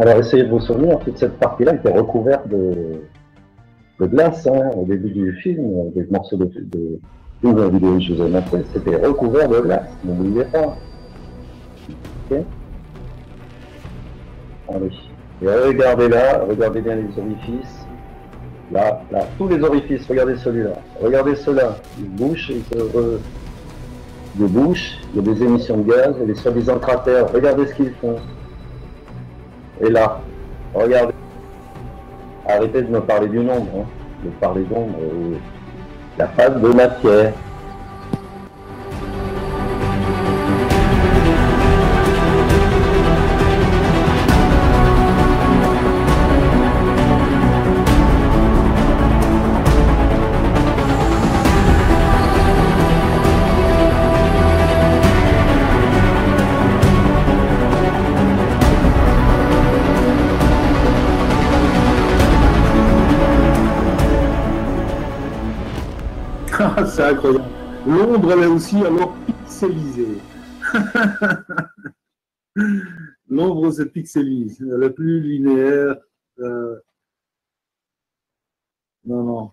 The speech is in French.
Alors, essayez de vous souvenir, toute cette partie-là était recouverte de glace, hein, au début du film, des morceaux de la vidéo que je vous ai montré, c'était recouvert de glace, n'oubliez pas. Ok. Allez. Et regardez là, regardez bien les orifices. Là, là, tous les orifices, regardez celui-là. Regardez cela, ils bouchent, ils se débouchent, il y a des émissions de gaz, il y a des soi-disant cratères, regardez ce qu'ils font. Et là, regardez. Arrêtez de me parler du nombre, hein. De parler d'ombre, la phase de matière. C'est incroyable. L'ombre, elle est aussi alors pixelisée. L'ombre se pixelise. Elle est plus linéaire. Non, non.